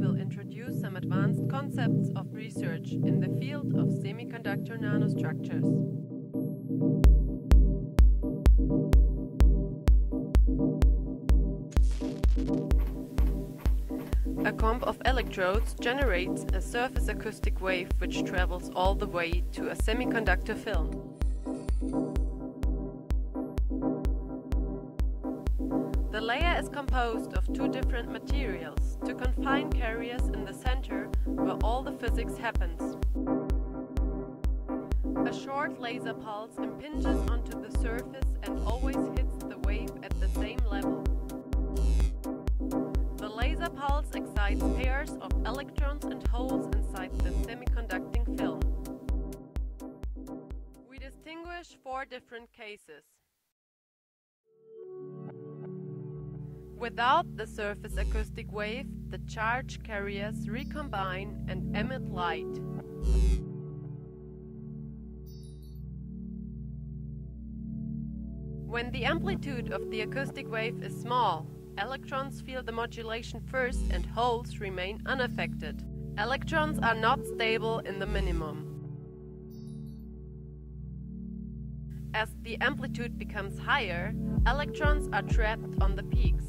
will introduce some advanced concepts of research in the field of semiconductor nanostructures. A comb of electrodes generates a surface acoustic wave which travels all the way to a semiconductor film. The layer is composed of two different materials to confine carriers in the center where all the physics happens. A short laser pulse impinges onto the surface and always hits the wave at the same level. The pulse excites pairs of electrons and holes inside the semiconducting film. We distinguish four different cases. Without the surface acoustic wave, the charge carriers recombine and emit light. When the amplitude of the acoustic wave is small, electrons feel the modulation first and holes remain unaffected. Electrons are not stable in the minimum. As the amplitude becomes higher, electrons are trapped on the peaks.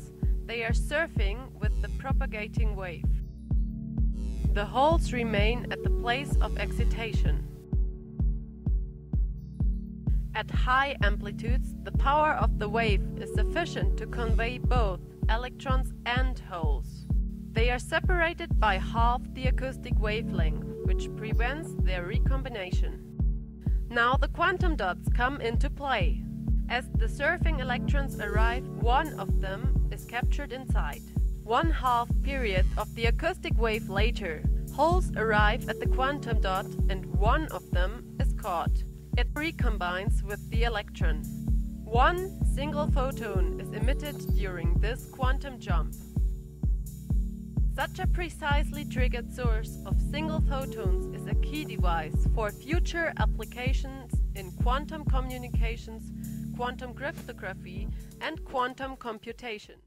They are surfing with the propagating wave. The holes remain at the place of excitation. At high amplitudes, the power of the wave is sufficient to convey both electrons and holes. They are separated by half the acoustic wavelength, which prevents their recombination. Now the quantum dots come into play. As the surfing electrons arrive, one of them is captured inside. One half period of the acoustic wave later, holes arrive at the quantum dot and one of them is caught. It recombines with the electron. One single photon is emitted during this quantum jump. Such a precisely triggered source of single photons is a key device for future applications in quantum communications, quantum cryptography, and quantum computation.